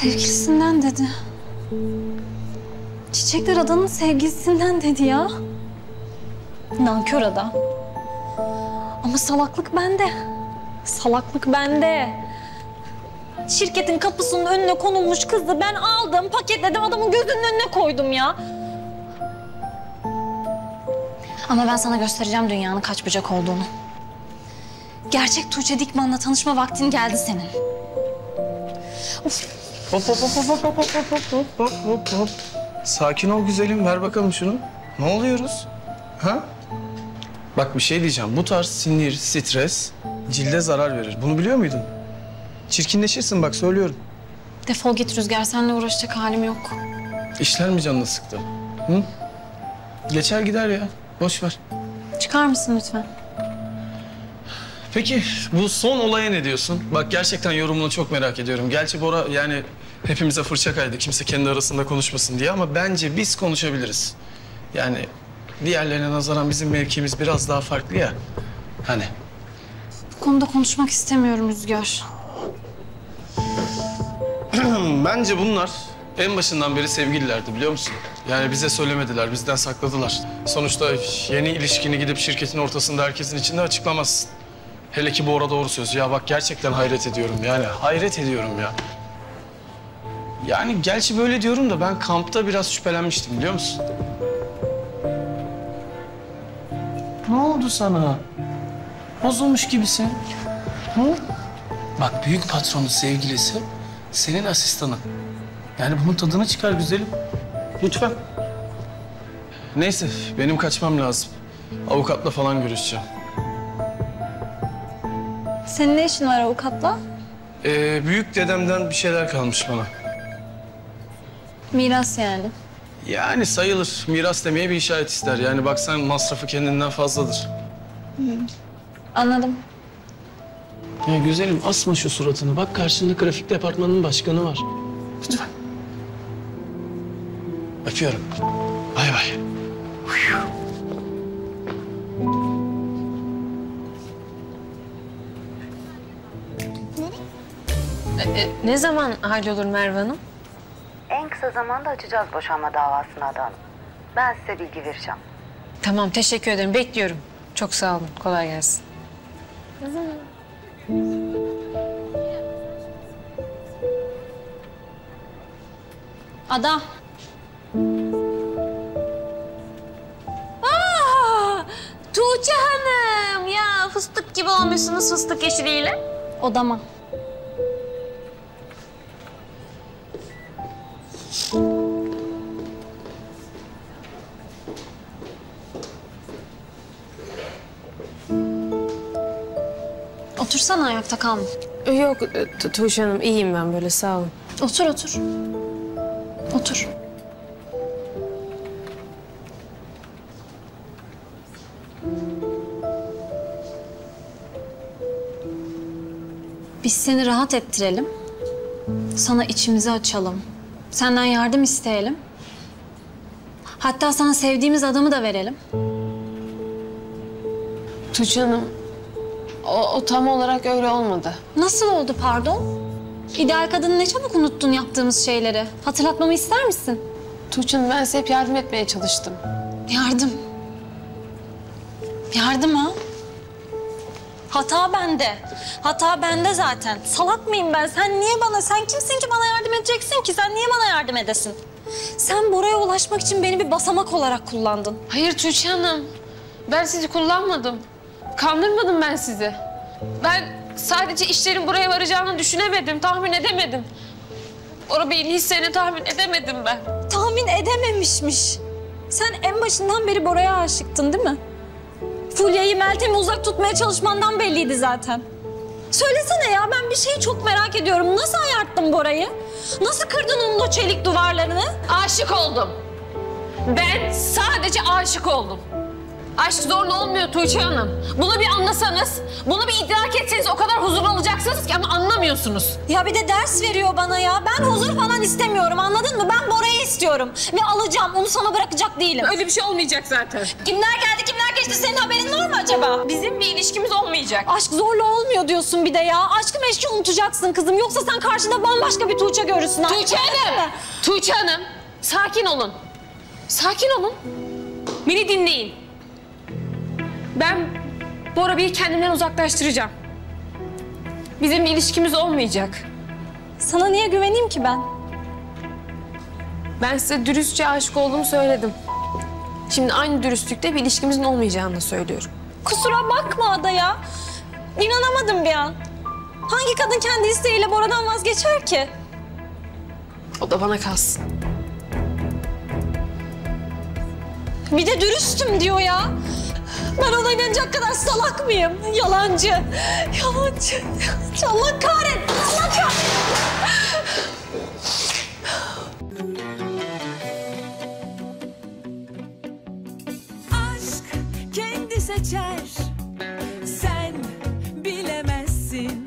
Sevgilisinden dedi. Çiçekler Ada'nın sevgilisinden dedi ya. Nankör Ada. Ama salaklık bende. Salaklık bende. Şirketin kapısının önüne konulmuş kızı ben aldım, paketledim, adamın gözünün önüne koydum ya. Ama ben sana göstereceğim dünyanın kaç bucak olduğunu. Gerçek Tuğçe Dikman'la tanışma vaktin geldi senin. Of. Hop. Sakin ol güzelim, ver bakalım şunu. Ne oluyoruz? Ha? Bak bir şey diyeceğim, bu tarz sinir, stres cilde zarar verir. Bunu biliyor muydun? Çirkinleşirsin bak, söylüyorum. Defol git Rüzgar, seninle uğraşacak halim yok. İşler mi canını sıktı? Hı? Geçer gider ya, boş ver. Çıkar mısın lütfen? Peki bu son olaya ne diyorsun? Bak gerçekten yorumunu çok merak ediyorum. Gerçi Bora yani hepimize fırça kaydı. Kimse kendi arasında konuşmasın diye ama bence biz konuşabiliriz. Yani diğerlerine nazaran bizim mevkimiz biraz daha farklı ya. Hani? Bu konuda konuşmak istemiyorum Rüzgar. Bence bunlar en başından beri sevgililerdi biliyor musun? Yani bize söylemediler, bizden sakladılar. Sonuçta yeni ilişkini gidip şirketin ortasında herkesin içinde açıklamazsın. Hele ki Bora doğru söz. Ya bak gerçekten hayret ediyorum yani. Hayret ediyorum ya. Yani gerçi böyle diyorum da ben kampta biraz şüphelenmiştim biliyor musun? Ne oldu sana? Bozulmuş gibisin. Hı? Bak büyük patronun sevgilisi senin asistanın. Yani bunun tadını çıkar güzelim. Lütfen. Neyse benim kaçmam lazım. Avukatla falan görüşeceğim. Senin ne işin var avukatla? Büyük dedemden bir şeyler kalmış bana. Miras yani? Yani sayılır. Miras demeye bir işaret ister. Yani baksan masrafı kendinden fazladır. Hı. Anladım. Ya güzelim asma şu suratını. Bak karşında grafik departmanının başkanı var. Lütfen. Öpüyorum. Bay bay. Ne zaman hallolur Merve Hanım? En kısa zamanda açacağız boşanma davasını Ada Hanım. Ben size bilgi vereceğim. Tamam, teşekkür ederim. Bekliyorum. Çok sağ olun. Kolay gelsin. Ada. Aa, Tuğçe Hanım. Ya fıstık gibi olmuşsunuz fıstık yeşiliyle. Odama. Otursana, ayakta kalma. Yok Tuğçe Hanım, iyiyim ben böyle, sağ olun. Otur, otur. Otur. Biz seni rahat ettirelim. Sana içimizi açalım. Senden yardım isteyelim. Hatta sana sevdiğimiz adamı da verelim. Tuğçe Hanım, o tam olarak öyle olmadı. Nasıl oldu pardon? İdeal kadını ne çabuk unuttun yaptığımız şeyleri. Hatırlatmamı ister misin? Tuğçe Hanım, ben size hep yardım etmeye çalıştım. Yardım? Yardım ha? Hata bende. Hata bende zaten. Salak mıyım ben? Sen kimsin ki bana yardım edeceksin ki? Sen niye bana yardım edesin? Sen Bora'ya ulaşmak için beni bir basamak olarak kullandın. Hayır Tuğçe Hanım. Ben sizi kullanmadım. Kandırmadım ben sizi. Ben sadece işlerin buraya varacağını düşünemedim, tahmin edemedim. Bora Bey'in hislerini tahmin edemedim ben. Tahmin edememişmiş. Sen en başından beri Bora'ya aşıktın değil mi? Fulya'yı, Meltem'i uzak tutmaya çalışmandan belliydi zaten. Söylesene ya, ben bir şeyi çok merak ediyorum. Nasıl ayarttın Bora'yı? Nasıl kırdın onun o çelik duvarlarını? Aşık oldum. Ben sadece aşık oldum. Aşk zorla olmuyor Tuğçe Hanım. Bunu bir anlasanız, bunu bir idrak etseniz o kadar huzurlu olacaksınız ki ama anlamıyorsunuz. Ya bir de ders veriyor bana ya. Ben huzur falan istemiyorum, anladın mı? Ben Bora'yı istiyorum ve alacağım. Onu sana bırakacak değilim. Öyle bir şey olmayacak zaten. Kimler geldi, kimler geçti? Senin haberin var mı acaba? Bizim bir ilişkimiz olmayacak. Aşk zorla olmuyor diyorsun bir de ya. Aşkı meşki unutacaksın kızım. Yoksa sen karşında bambaşka bir Tuğçe görürsün. Tuğçe Hanım! Tuğçe Hanım! Sakin olun. Sakin olun. Beni dinleyin. Ben Bora Bey'i kendimden uzaklaştıracağım. Bizim bir ilişkimiz olmayacak. Sana niye güveneyim ki ben? Ben size dürüstçe aşık olduğumu söyledim. Şimdi aynı dürüstlükte bir ilişkimizin olmayacağını söylüyorum. Kusura bakma Ada ya. İnanamadım bir an. Hangi kadın kendi isteğiyle Bora'dan vazgeçer ki? O da bana kalsın. Bir de dürüstüm diyor ya. Ben ona inanacak kadar salak mıyım? Yalancı. Yalancı. Allah kahretsin.